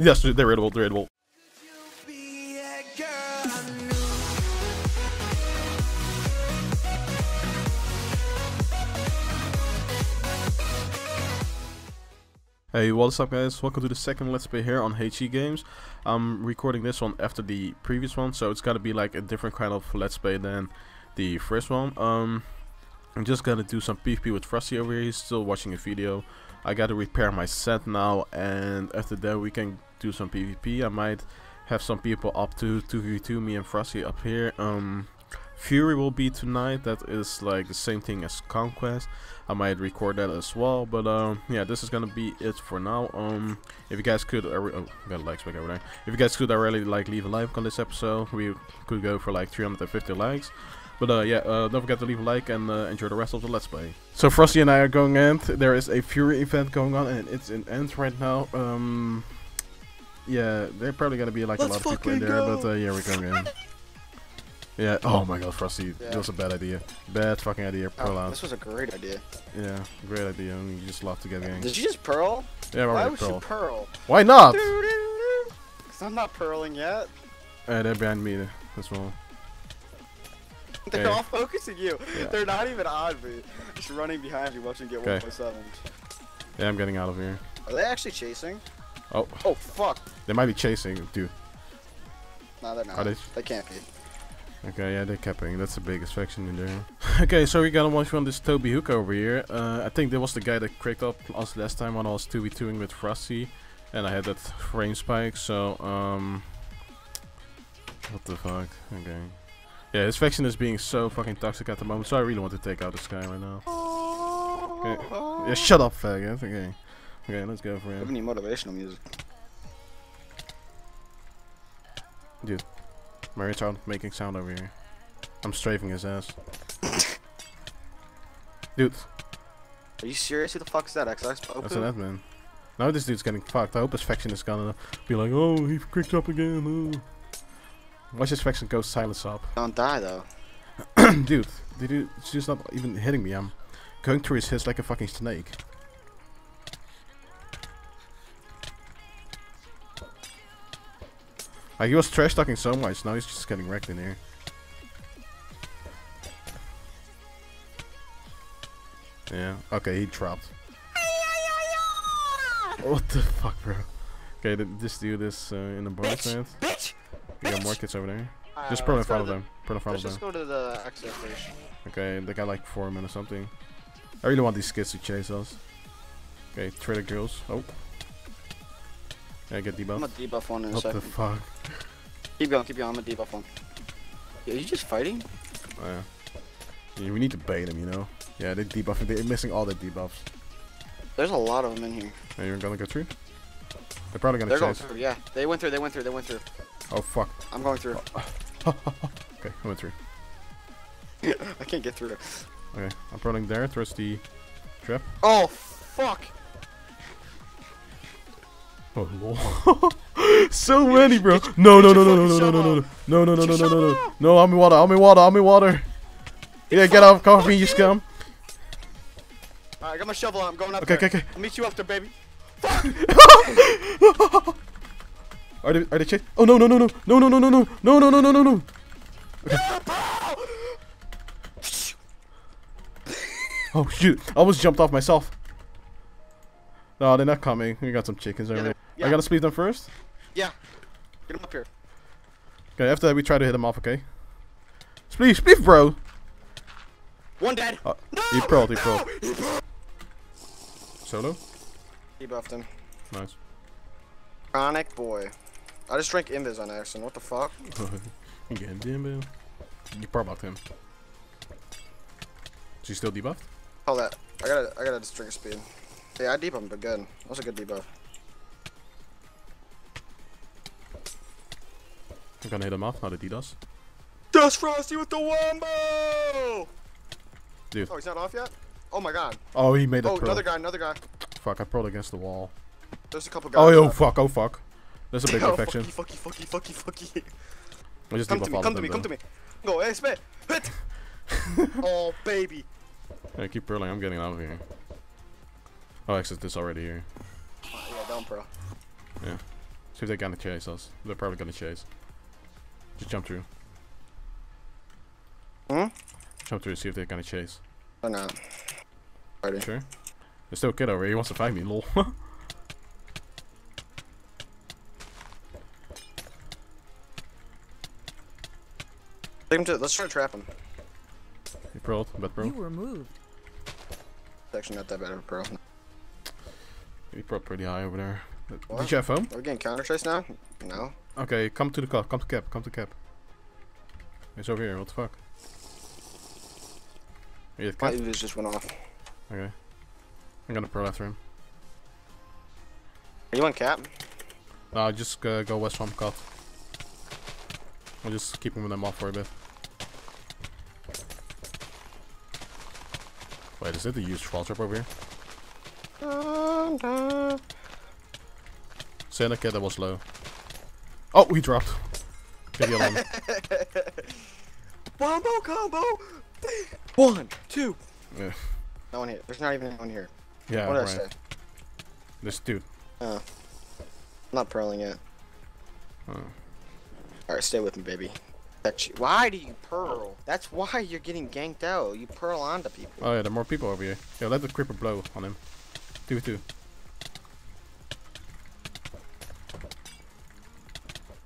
Yes, they're raidable. They're raidable. Hey, what's up guys, welcome to the second Let's Play here on HE Games. I'm recording this one after the previous one, so it's gotta be like a different kind of Let's Play than the first one. I'm just gonna do some PvP with Frosty over here. He's still watching a video. I gotta repair my set now, and after that we can do some PvP. I might have some people up to 2v2, me and Frosty up here. Fury will be tonight. That is like the same thing as Conquest. I might record that as well, but yeah, this is gonna be it for now. If you guys could, got likes back over there. If you guys could, I really like leave a like on this episode. We could go for like 350 likes. But yeah, don't forget to leave a like and enjoy the rest of the Let's Play. So Frosty and I are going end. There is a Fury event going on, and it's in end right now. Yeah, they're probably gonna be like a lot of people in there, but yeah, we're going in. Yeah, oh my god, Frosty, yeah. That was a bad idea. Bad fucking idea, Pearl out. This was a great idea. Yeah, great idea, I mean, you just love to get gangs. Did you just Pearl? Yeah, why would you Pearl? Why not? Because I'm not Pearling yet. Alright, they're behind me as well. They're all focusing you. Yeah. They're not even on me. Just running behind you, watching you get 1.7. Yeah, I'm getting out of here. Are they actually chasing? Oh. Oh, fuck. They might be chasing, dude. No, they're not. Are they can't be. Okay, yeah, they're capping. That's the biggest faction in there. Okay, so we got a 1v1 this Toby Hook over here. I think that was the guy that cracked up us last time when I was 2v2ing with Frosty. And I had that frame spike, so... What the fuck? Okay. Yeah, his faction is being so fucking toxic at the moment, so I really want to take out this guy right now. Okay. Yeah, shut up, faggot. Okay. Okay, let's go for him. I have any motivational music. Dude. Mario's out making sound over here. I'm strafing his ass. Dude. Are you serious? Who the fuck is that? Xbox Open? That's an admin. Now this dude's getting fucked. I hope his faction is gonna be like, oh, he clicked up again. Oh. Watch his faction go silence up. Don't die though. Dude, it's just not even hitting me. I'm going through his hits like a fucking snake. Like, he was trash talking so much, now he's just getting wrecked in here. Yeah, okay, he dropped. What the fuck, bro? Okay, this dude is in the bar stand. We got more kids over there. Just put in front of them. Just go to the access station. Okay, they got like 4 men or something. I really want these kids to chase us. Okay, trailer girls. Oh. Yeah, get debuffed. I'm gonna debuff one in a second. What the fuck? Keep going, I'm gonna debuff one. Yeah, are you just fighting? Oh, yeah, we need to bait him, you know? Yeah, they're debuffing, they're missing all their debuffs. There's a lot of them in here. Are you gonna go through? They're probably gonna chase. Going through, yeah. They went through, they went through. Oh fuck. I'm going through. Oh. Okay, I went through. I can't get through. Okay, I'm running there, towards the trap. Oh fuck! Oh, so many, bro. No, I'm in water. Yeah, get out, cover me, you scum. Alright, I got my shovel, I'm going up. Okay. I'll meet you up there, baby. Fuck! Are they chasing? Oh, no. Oh, shoot. I almost jumped off myself. No, they're not coming. We got some chickens over here. Yeah. I gotta sleep them first? Yeah. Get them up here. Okay, after that we try to hit them off, okay? Spleef, bro! One dead! No! He pearled. Solo? He buffed him. Nice. Chronic boy. I just drank Invis on accident, what the fuck? Again, Dimbo. You pearl buffed him. Is he still debuffed? Hold that. I gotta just drink a speed. Yeah, I debuffed, but good. That was a good debuff. I'm gonna hit him off, not a DDoS. That's Frosty with the wombo! Dude. Oh, he's not off yet? Oh my god. Oh, he made a pearl. Another guy. Fuck, I pearled against the wall. There's a couple guys. Oh fuck. There's a big infection. Fucky. Come to me. Go, hey, spit! Hit! Oh, baby. Yeah, keep pearling, I'm getting out of here. Oh, exit this already here. Oh, yeah, down, bro. Yeah. See if they're gonna chase us. They're probably gonna chase. Just jump through. Hmm? Jump through, see if they're gonna chase. Or not. Party. Sure. There's still a kid over here. He wants to fight me, lol. Let's try to trap him. He pearled, but bro. You were moved. It's actually not that bad of a pearl. He pearled pretty high over there. What? Did you have home? Are we getting counter chase now? No. Okay, come to the cap. Come to cap. Come to cap. He's over here. What the fuck? My UVs just went off. Okay. I'm gonna pearl after him. Are you on cap? Nah, just go west from cap. I'll just keep them off for a bit. Wait, is it a huge fall trap over here? Seneca, that was low. Oh, he dropped. Get the alarm. Wombo combo! 1, 2. Yeah. No one here. There's not even anyone here. Yeah, what did I say? This dude. Oh. I'm not pearling yet. Oh. Alright, stay with me, baby. Why do you pearl? That's why you're getting ganked out. You pearl onto people. Oh yeah, there are more people over here. Yeah, let the creeper blow on him. 2v2.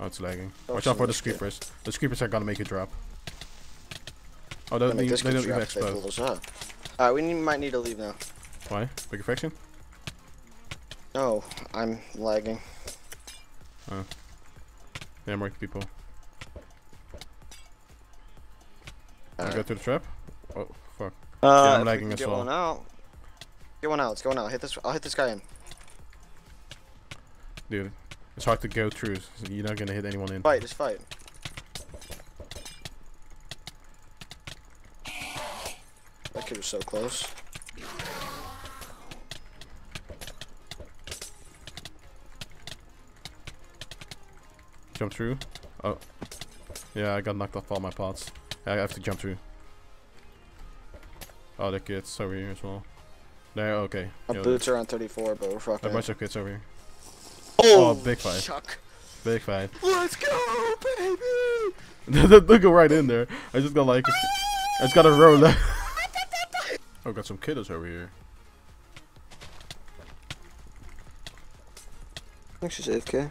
Oh, it's lagging. Watch out for the creepers. The creepers are gonna make you drop. Oh, they don't even explode. Alright, we might need to leave now. Why? Big affection? No, I'm lagging. Oh. Yeah, more people. All right. Go through the trap. Oh fuck! Yeah, I'm lagging as well. Get one out. It's going out. Hit this. I'll hit this guy in. Dude, it's hard to go through. So you're not gonna hit anyone in. Fight. Just fight. That kid was so close. Jump through. Oh. Yeah, I got knocked off all my pots. Yeah, I have to jump through. Oh, the kids over here as well. They're okay. Our boots are on 34, but we're fucking. A bunch of kids over here. Oh, big fight. Shuck. Big fight. Let's go, baby! They go right in there. I just got like. I just got a roll. Oh, got some kiddos over here. I think she's AFK.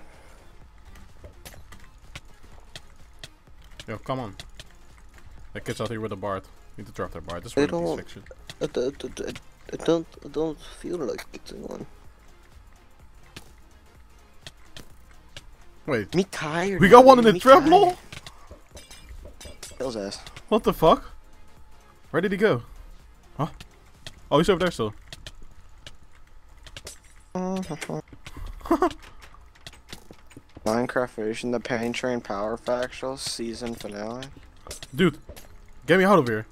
Yo, come on. That kid's out here with a bard. Need to drop that bard. This one section. I don't feel like getting one. Wait. Me tired. We got one in the trap, lol. Hell's ass. What the fuck? Where did he go? Huh? Oh, he's over there still. Minecraft Vision, the Pain Train Power Factual Season Finale. Dude, get me out of here.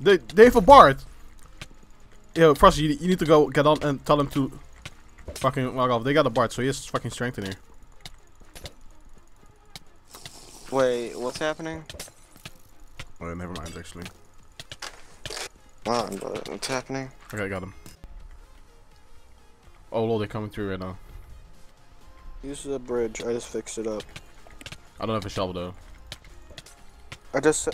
They have a bard. Yo, Frosty, you need to go get on and tell them to fucking log off. They got a bard, so he has fucking strength in here. Wait, what's happening? Oh, never mind, actually. What's happening? Okay, I got him. Oh lol, they're coming through right now. Use the bridge, I just fixed it up. I don't have a shovel though. I just...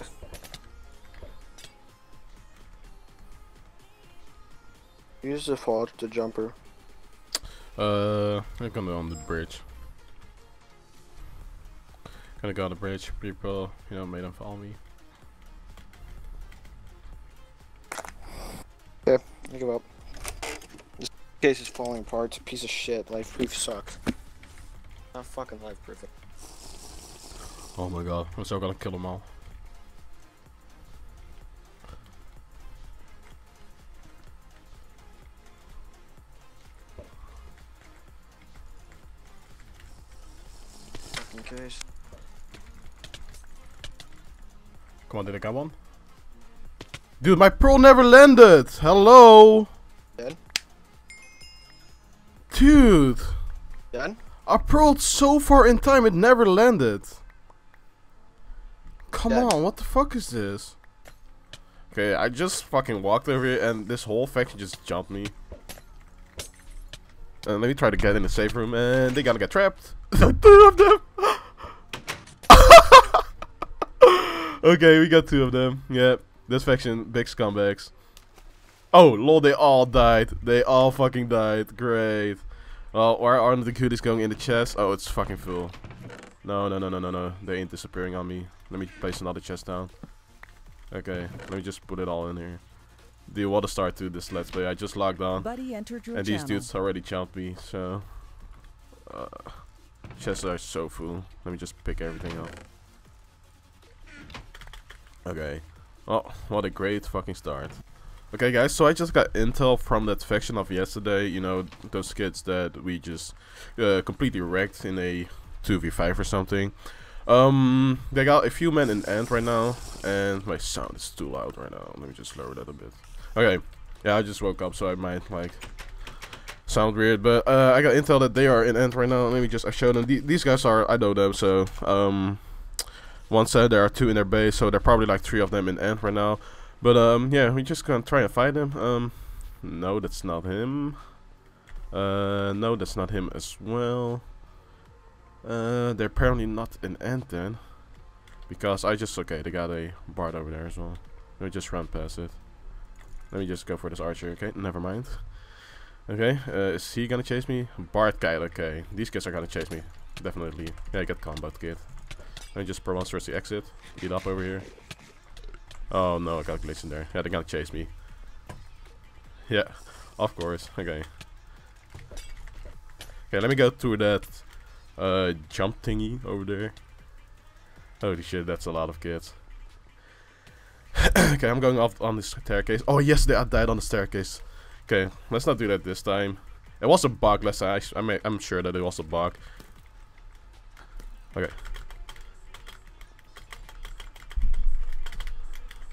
Use the forge, the jumper. I'm gonna go on the bridge. Gonna go on the bridge, people, you know, made them follow me. Yeah, I give up. This case is falling apart, it's a piece of shit, life proof sucks. Not fucking life proof. Oh my god, I'm still gonna kill them all. Fucking case. Come on, did I get one? Dude, my pearl never landed! Hello! Dead? Dude, done? I pearled so far in time it never landed. Come on, what the fuck is this? Okay, I just fucking walked over here and this whole faction just jumped me. Let me try to get in the safe room, and they gotta get trapped. Okay, we got two of them. Yep, this faction, big scumbags. Oh, lol, they all died. They all fucking died. Great. Well, where are the goodies going in the chest? Oh, it's fucking full. No. They ain't disappearing on me. Let me place another chest down. Okay, let me just put it all in here. Do you want to start to this let's play? I just logged on, and these dudes already chomped me, so... chests are so full. Let me just pick everything up. Okay. Oh, what a great fucking start. Okay guys, so I just got intel from that faction of yesterday, you know, those kids that we just completely wrecked in a 2v5 or something. They got a few men in end right now, and my sound is too loud right now. Let me just lower that a bit. Okay, yeah, I just woke up, so I might, like, sound weird, but I got intel that they are in end right now. Let me just show them. These guys are, I know them, so, one said there are two in their base, so there are probably like three of them in end right now. But yeah, we're just gonna try and fight him. No, that's not him. No, that's not him as well. They're apparently not in end then, because I just okay. They got a bard over there as well. Let me just run past it. Let me just go for this archer. Okay, never mind. Okay, is he gonna chase me? Bard guy. Okay, these guys are gonna chase me. Definitely. Yeah, I got combat kit. Let me just promonstriously exit. Get up over here. Oh no, I got a glitch in there. Yeah, they're gonna chase me. Yeah, of course. Okay. Okay, let me go through that jump thingy over there. Holy shit, that's a lot of kids. Okay, I'm going off on this staircase. Oh yes, they died on the staircase. Okay, let's not do that this time. It was a bug last time. I'm sure that it was a bug. Okay.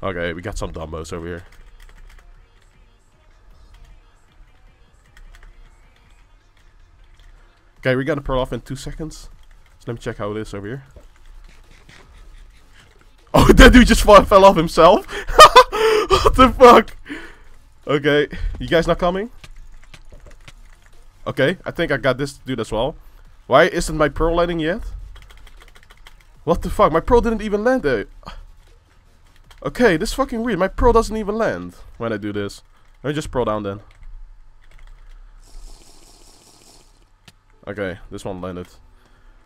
Okay, we got some dumbos over here. Okay, we're gonna pearl off in 2 seconds. So let me check how it is over here. Oh, that dude just fell off himself? What the fuck? Okay, you guys not coming? Okay, I think I got this dude as well. Why isn't my pearl landing yet? What the fuck? My pearl didn't even land there. Okay, this is fucking weird. My pearl doesn't even land when I do this. Let me just pearl down then. Okay, this one landed.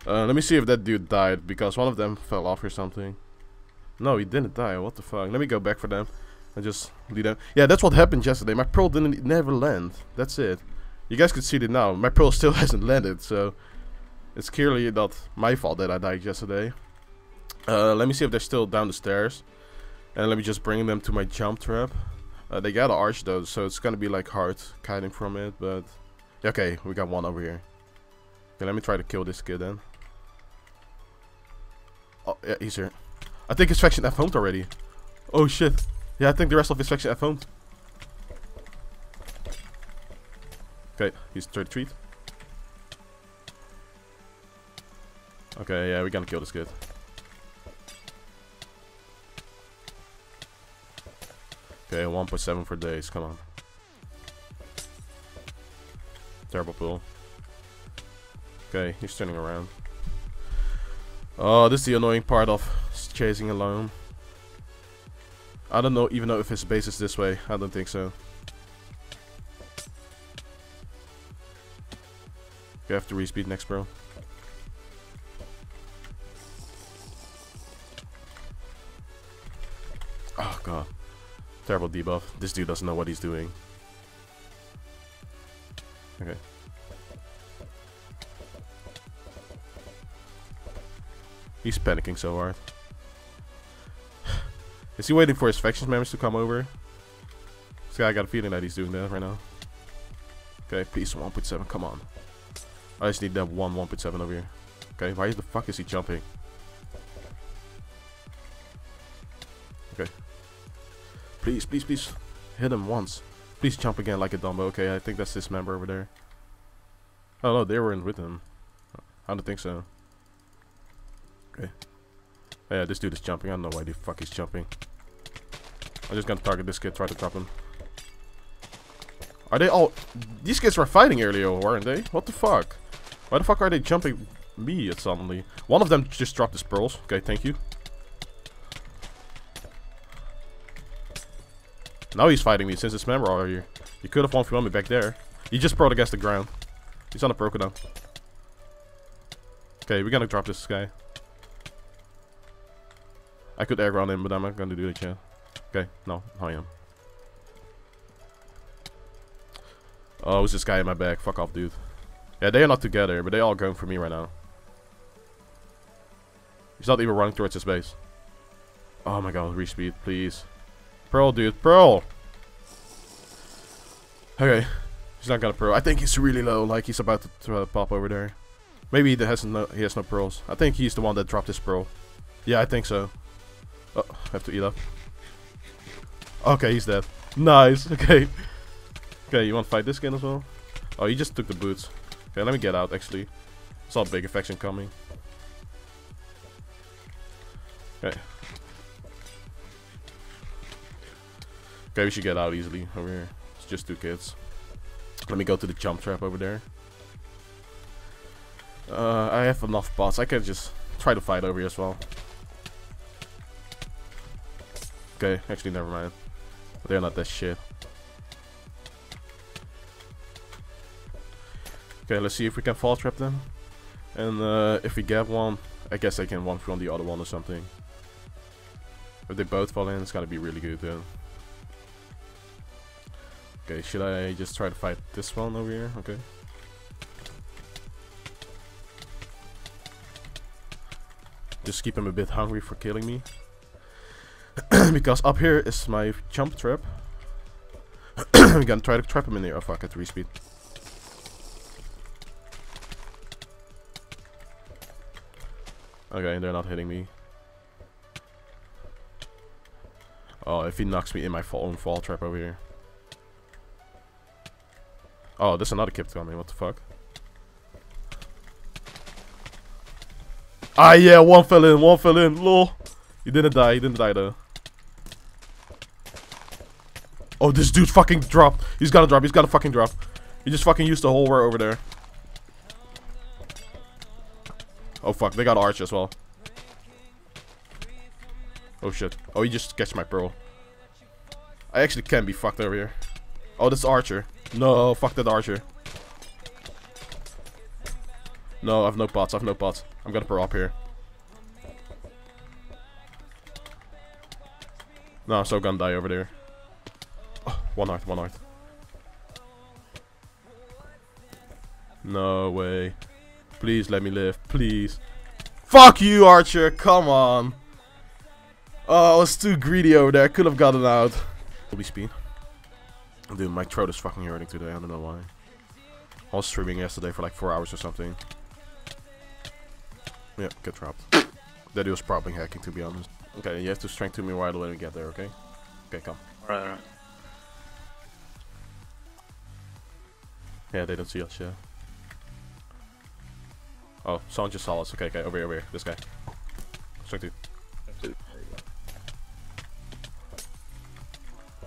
Let me see if that dude died, because one of them fell off or something. No, he didn't die. What the fuck? Let me go back for them and just lead them. Yeah, that's what happened yesterday. My pearl never land. That's it. You guys can see it now. My pearl still hasn't landed, so... It's clearly not my fault that I died yesterday. Let me see if they're still down the stairs. And let me just bring them to my jump trap. They got an arch though, so it's gonna be like hard kiting from it, but... Okay, we got one over here. Okay, let me try to kill this kid then. Oh, yeah, he's here. I think his faction F-homed already. Oh shit. Yeah, I think the rest of his faction F-homed. Okay, he's 33. Okay, yeah, we're gonna kill this kid. Okay, 1.7 for days, come on. Terrible pull. Okay, he's turning around. Oh, this is the annoying part of chasing alone. I don't know, even know if his base is this way. I don't think so. You have to respeed next, bro. Oh god. Terrible debuff. This dude doesn't know what he's doing. Okay. He's panicking so hard. Is he waiting for his faction members to come over? This guy, I got a feeling that he's doing that right now. Okay, please, 1.7, come on. I just need that 1.7 over here. Okay, why the fuck is he jumping? Okay. Please, please, please. Hit him once. Please jump again like a dumbo. Okay, I think that's this member over there. Oh no, they weren't with him. I don't think so. Okay. Yeah, this dude is jumping. I don't know why the fuck he's jumping. I'm just gonna target this kid, try to drop him. Are they all... These kids were fighting earlier, weren't they? What the fuck? Why the fuck are they jumping me suddenly? One of them just dropped his pearls. Okay, thank you. Now he's fighting me since it's member over here. He could have won if he won me back there. He just pro'd against the ground. He's on a Procodon. Okay, we're gonna drop this guy. I could air ground him, but I'm not gonna do that yet. Okay, no, I am. Oh, it's this guy in my back. Fuck off, dude. Yeah, they are not together, but they are all going for me right now. He's not even running towards his base. Oh my god, respeed, please. Pearl, dude, pearl! Okay, he's not gonna pearl. I think he's really low, like he's about to pop over there. Maybe he has no pearls. I think he's the one that dropped his pearl. Yeah, I think so. Oh, I have to eat up. Okay, he's dead. Nice, okay. Okay, you want to fight this skin as well? Oh, he just took the boots. Okay, let me get out, actually. I saw a big affection coming. Okay. Okay, we should get out easily over here. It's just two kids. Let me go to the jump trap over there. I have enough bots. I can just try to fight over here as well. Okay, actually, never mind. They're not that shit. Okay, let's see if we can fall trap them. And if we get one, I guess I can one from the other one or something. If they both fall in, it's gotta be really good then. Okay, should I just try to fight this one over here? Okay. Just keep him a bit hungry for killing me. Because up here is my jump trap. I'm gonna try to trap him in here. Oh fuck, at 3 speed. Okay, they're not hitting me. Oh, if he knocks me in my own fall trap over here. Oh, there's another kid coming, what the fuck? Ah yeah, one fell in, lol. He didn't die though. Oh, this dude fucking dropped. He's gotta fucking drop. He just fucking used the whole war over there. Oh fuck, they got arch as well. Oh shit. Oh, he just catched my pearl. I actually can be fucked over here. Oh, that's archer. No, fuck that archer. No, I have no pots. I'm gonna pearl up here. No, I'm so gonna die over there. Oh, one heart. No way. Please let me live, please. Fuck you, archer, come on. Oh, I was too greedy over there. I could have gotten out. Holy speed. Dude, my throat is fucking hurting today. I don't know why. I was streaming yesterday for like 4 hours or something. Yeah, get trapped. That dude was probably hacking, to be honest. Okay, you have to strength to me right away when we get there, okay? Okay, come. Alright. Yeah, they don't see us, yeah. Oh, someone just saw us. Okay, over here. This guy. Strength 2.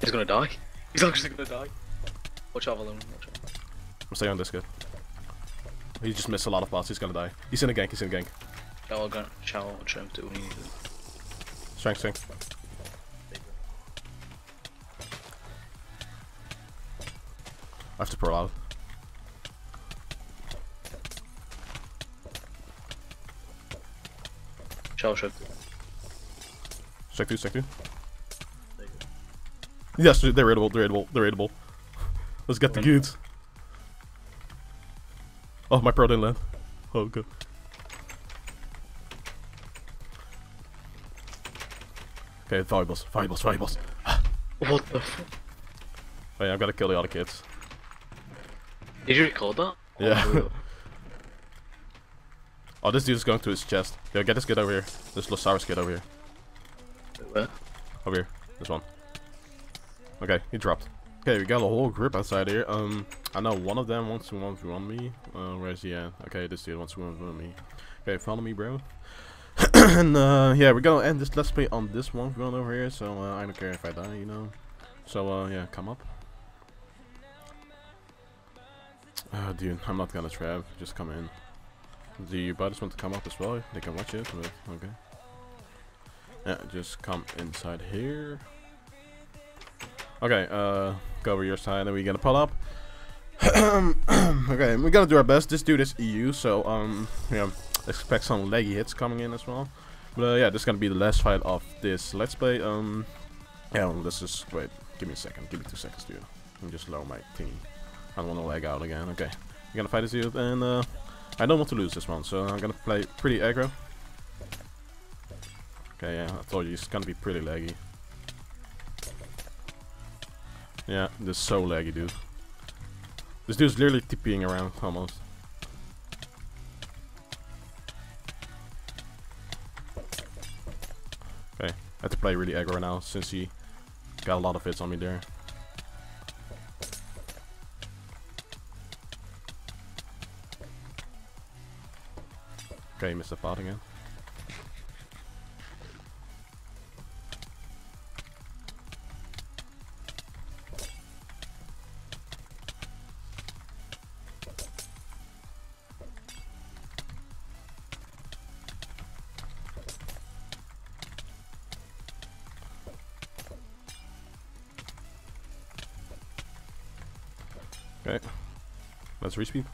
He's gonna die. He's actually gonna die. Watch out, Valum. I'm staying on this kid. He just missed a lot of bots. He's gonna die. He's in a gank. Shall I try to do anything? Strength. I have to pearl out. Shall I try to do? Strength 2. Yes, they're raidable. Let's get the goods. Oh, my pro didn't land. Oh, good. Okay, valuables. What the fuck? Wait, I've got to kill the other kids. Did you record that? Yeah. Oh, this dude's going to his chest. Yo, get this kid over here. This Losaurus kid over here. Where? Over here. This one. Okay, he dropped. Okay, we got a whole group outside here. I know one of them wants to 1v1 me. Where is he at? Okay, this dude wants to 1v1 me. Okay, follow me, bro. And yeah, we're gonna end this let's play on this 1v1 over here. So I don't care if I die, you know. So yeah, come up. Oh, dude, I'm not gonna trap. Just come in. Do you buddies want to come up as well? They can watch it, but okay. Yeah, just come inside here. Okay, go over your side and we're gonna pull up. Okay, we're gonna do our best. This dude is EU, so yeah, expect some laggy hits coming in as well. But yeah, this is gonna be the last fight of this let's play. Yeah, let's just wait. Give me a second. Give me 2 seconds, dude. I'm just low my team. I don't want to lag out again. Okay, we're gonna fight this dude, and I don't want to lose this one, so I'm gonna play pretty aggro. Okay, yeah, I told you it's gonna be pretty laggy. Yeah, this is so laggy, dude. This dude's literally TPing around almost. Okay, I have to play really aggro now since he got a lot of hits on me there. Okay, missed the pot again. Okay, let's respeed.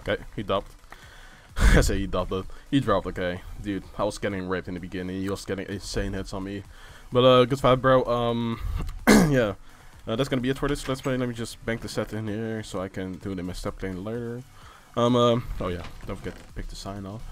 Okay, he dubbed. I say he dubbed it. He dropped, okay. Dude, I was getting raped in the beginning. He was getting insane hits on me. But good fight, bro. Yeah. That's gonna be it for this let's play. Let me just bank the set in here so I can do the step lane later. Oh yeah, don't forget to pick the sign off.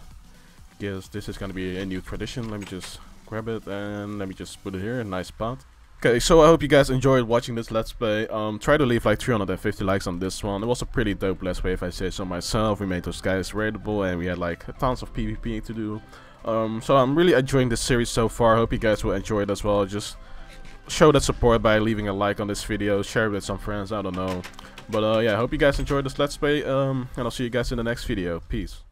Yes, this is gonna be a new tradition. Let me just grab it and let me just put it here. Nice spot. Okay, so I hope you guys enjoyed watching this let's play. Try to leave like 350 likes on this one. It was a pretty dope let's play if I say so myself. We made those guys raidable and we had like tons of PvP to do. So I'm really enjoying this series so far. I hope you guys will enjoy it as well. Just show that support by leaving a like on this video, share it with some friends, I don't know. But yeah, I hope you guys enjoyed this let's play, and I'll see you guys in the next video. Peace.